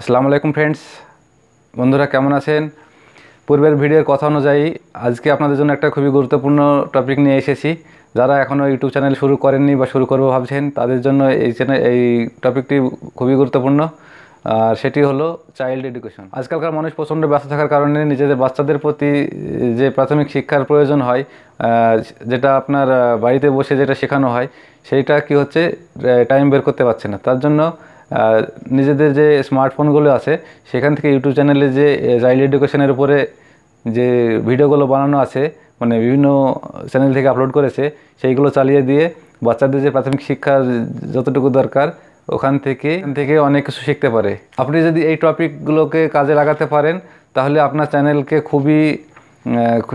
আসসালামু আলাইকুম फ्रेंड्स বন্ধুরা কেমন আছেন পূর্বের ভিডিওর কথা অনুযায়ী আজকে আপনাদের জন্য একটা খুবই গুরুত্বপূর্ণ টপিক নিয়ে এসেছি যারা এখনো ইউটিউব চ্যানেল শুরু করেননি বা শুরু করবে ভাবছেন তাদের জন্য এই টপিকটি খুবই গুরুত্বপূর্ণ আর সেটি হলো চাইল্ড এডুকেশন আজকালকার মানুষ প্রচন্ড ব্যস্ত থাকার কারণে নিজেদের বাচ্চাদের প্রতি যে প্রাথমিক শিক্ষার প্রয়োজন হয় যেটা আপনার বাড়িতে বসে যেটা শেখানো হয় সেটা কি হচ্ছে টাইম বের করতে পারছে না তার জন্য নিজেদের যে স্মার্টফোনগুলো আছে সেখান থেকে ইউটিউব চ্যানেলে যে চাইল্ড এডুকেশনের উপরে যে ভিডিওগুলো বানানো আছে মানে বিভিন্ন চ্যানেল থেকে আপলোড করেছে সেইগুলো চালিয়ে দিয়ে বাচ্চাদের যে প্রাথমিক শিক্ষার যতটুকু দরকার ওখান থেকে অনেক কিছু শিখতে পারে আপনি যদি এই টপিকগুলোকে কাজে লাগাতে পারেন তাহলে আপনার চ্যানেলকে খুবই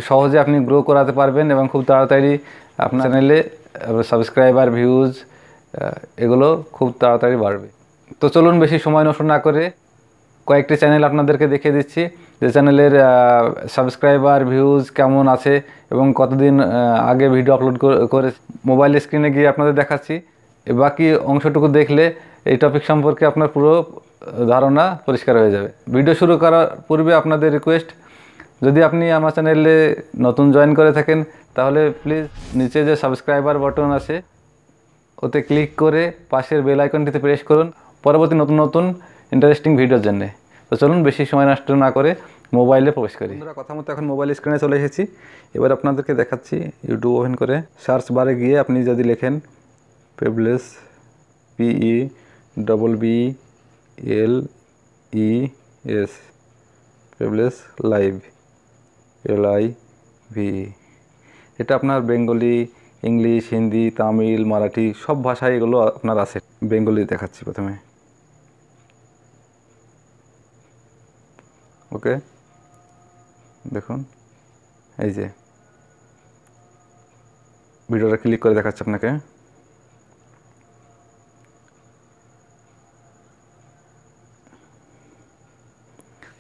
সহজে আপনি গ্রো করাতে পারবেন এবং খুব তাড়াতাড়ি আপনার চ্যানেলে সাবস্ক্রাইবার ভিউজ এগুলো খুব তাড়াতাড়ি বাড়বে তো চলুন বেশি সময় নষ্ট না করে কয়েকটি চ্যানেল আপনাদেরকে দেখিয়ে দিচ্ছি যে চ্যানেলের সাবস্ক্রাইবার ভিউজ কেমন আছে এবং কতদিন আগে ভিডিও আপলোড করে মোবাইল স্ক্রিনে গিয়ে আপনাদের দেখাচ্ছি বাকি অংশটুকু দেখলে এই টপিক সম্পর্কে আপনার পুরো ধারণা পরিষ্কার হয়ে যাবে ভিডিও শুরু করার পূর্বে আপনাদের রিকোয়েস্ট যদি আপনি আমার চ্যানেলে নতুন জয়েন করে থাকেন তাহলে প্লিজ নিচে যে সাবস্ক্রাইবার বাটন আছে ওতে ক্লিক করে পাশের বেল আইকনটিতে প্রেস করুন পরবর্তী নতুন ইন্টারেস্টিং ভিডিওর জন্য তো চলুন বেশি সময় নষ্ট না করে মোবাইলে প্রবেশ করি আমরা কথা মতো এখন মোবাইল স্ক্রিনে চলে এসেছি এবার আপনাদেরকে দেখাচ্ছি ইউটিউব ওপেন করে সার্চ বারে গিয়ে আপনি যদি লেখেন Pebbles PEVLES Pebbles live LIVE এটা আপনার বেঙ্গলি इंग्लिश हिंदी तमिल मराठी सब भाषा एगुलो आपनार आछे बेंगली देखाच्छि प्रथमे ओके देखुन एई जे भिडियोटा क्लिक करे देखाच्छि आपनाके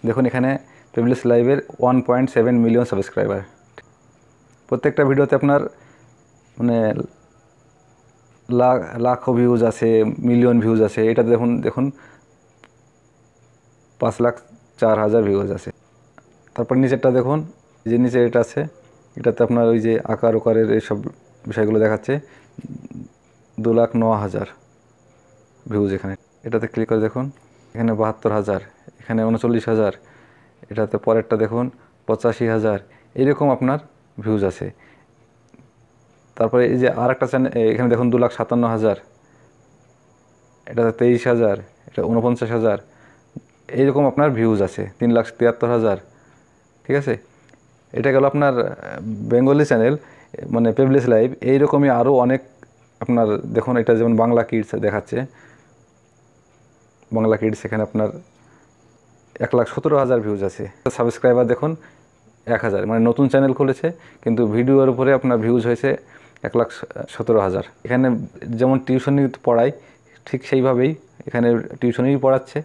देखुन एखाने पेभलिस लाइवेर 1.7 मिलियन सबस्क्राइबार प्रत्येकटा भिडियोते आपनार মানে লাখ ভিউজ আছে মিলিয়ন ভিউজ আছে এটা দেখুন 5,04,000 ভিউজ আছে তারপর নিচেরটা দেখুন যে নিচে এটা আছে এটাতে আপনার ওই যে আকার ওকারের এই সব বিষয়গুলো দেখাচ্ছে 2,09,000 ভিউজ এখানে এটাতে ক্লিক করে দেখুন এখানে 72,000 এখানে 39,000 এটাতে পরেরটা দেখুন 85,000 এরকম আপনার ভিউজ আছে তারপরে এই যে আরেকটা চ্যানেল এখানে দেখুন 2,57,000 এটা 23,000 এটা 49,000 এই রকম আপনার ভিউজ আছে 3,73,000 ঠিক আছে এটা গেল আপনার বেঙ্গলি চ্যানেল মানে পেভলিস লাইভ এই রকমই আরো অনেক আপনার দেখুন এটা যেমন বাংলা কিডস দেখাচ্ছে বাংলা কিডস এখানে আপনার 1,17,000 ভিউজ আছে সাবস্ক্রাইবার দেখুন 1,000 মানে নতুন চ্যানেল খুলেছে কিন্তু ভিডিওর উপরে আপনার ভিউজ হয়েছে 1,17,000 এখানে যেমন টিউশনি পড়ায় ঠিক সেইভাবেই এখানে টিউশনই পড়াচ্ছে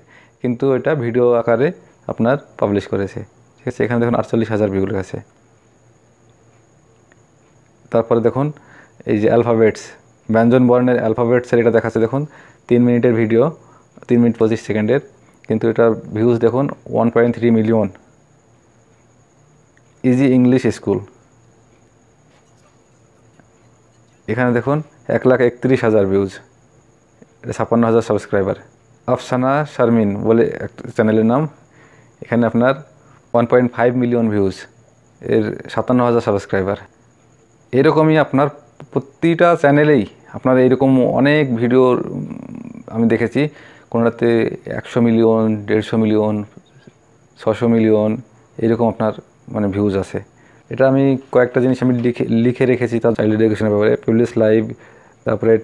কিন্তু এটা ভিডিও আকারে আপনার পাবলিশ করেছে ঠিক আছে এখানে দেখুন 48,000 ভিউজ আছে তারপরে দেখুন এই যে অ্যালফাবেটস ব্যঞ্জন বর্ণের অ্যালফাবেটসের এটা দেখাচ্ছে দেখুন 3 মিনিটের ভিডিও 3 মিনিট 25 সেকেন্ডের কিন্তু এটা ভিউজ দেখুন 1.3 মিলিয়ন इजी इंग्लिश स्कूल एखे देख 1,31,000 भिउज 56,000 सबसक्राइबार अफसाना शारमिन बोले चैनल नाम एखे अपन 1.5 मिलियन भिउज एर 57,000 सबसक्राइबार ए रकम ही अपन प्रतिटा चैनले अपन ए रकम अनेक भिडियो हमें देखे कोनटाते 100 मिलियन 150 मिलियन 600 मिलियन ए रकम अपन মানে ভিউজ আছে এটা আমি কয়েকটা জিনিস আমি লিখে রেখেছি তার চাইল্ড এডুকেশনের ব্যাপারে পেভলিস লাইভ তারপরে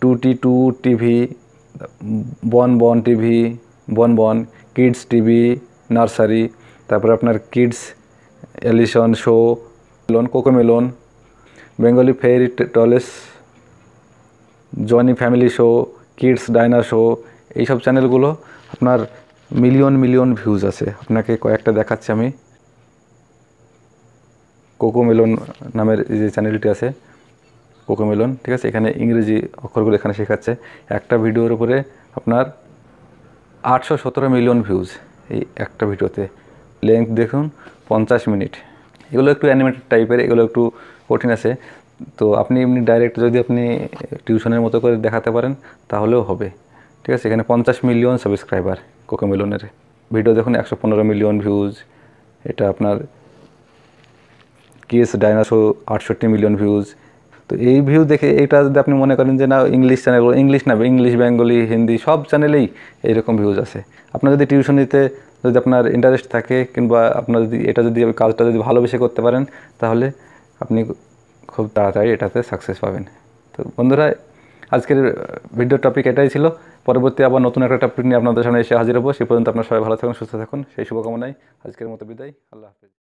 2T2 টিভি বন বন টিভি বন বন কিডস টিভি নার্সারি তারপরে আপনার কিডস এলিশন শো লন Cocomelon Bengali fairy tales Johnny family show kids Diana show এইসব চ্যানেলগুলো আপনার মিলিয়ন মিলিয়ন ভিউজ আছে আপনাকে কয়েকটা দেখাচ্ছি আমি কোকোমেলন নামের যে চ্যানেলটি আছে কোকোমেলন ঠিক আছে এখানে ইংরেজি অক্ষরগুলো এখানে শেখাচ্ছে একটা ভিডিওর উপরে আপনার 817 मिलियन व्यूज एक भिडियोते। लेंथ देखुन 50 मिनट। एगुलो एकटु एनिमेटेड टाइपेर, एगुलो एकटु कठिन आछे। तो अपनी एमनि डायरेक्ट यदि अपनी टिउशनेर मतो करे देखाते पारेन ताहलेও হবে। ठीक आछे। एखाने 50 मिलियन सबस्क्राइबार कोकोमेलनेर। भिडियो देखुन 115 मिलियन व्यूज। एटा आपनार केस डायनासो 68 मिलियन व्यूज। तो ये भिउ देखे यहाँ जो अपनी मन करें ना इंग्लिश चैनल इंग्लिश ना इंग्लिश बेंगली हिंदी सब चैनले ही रकम भिउज आना जो टीशन दीते जो अपन इंटरेस्ट थे कि काजटा जो भलोबेसे करते अपनी खूब ताड़ाताड़ी एटाते सक्सेस पाबेन। तो बंधुरा आजकेर भिडियो टपिक एटाई छिलो। परवर्ती आबार नतून एक टपिक निये आपनादेर सामने एसे हाजिर हब। से पर्यन्त आपनारा सबाई भालो थाकुन सुस्थ थाकुन। सेई शुभकामनाय आजकेर मतो बिदाय। आल्लाह हाफेज।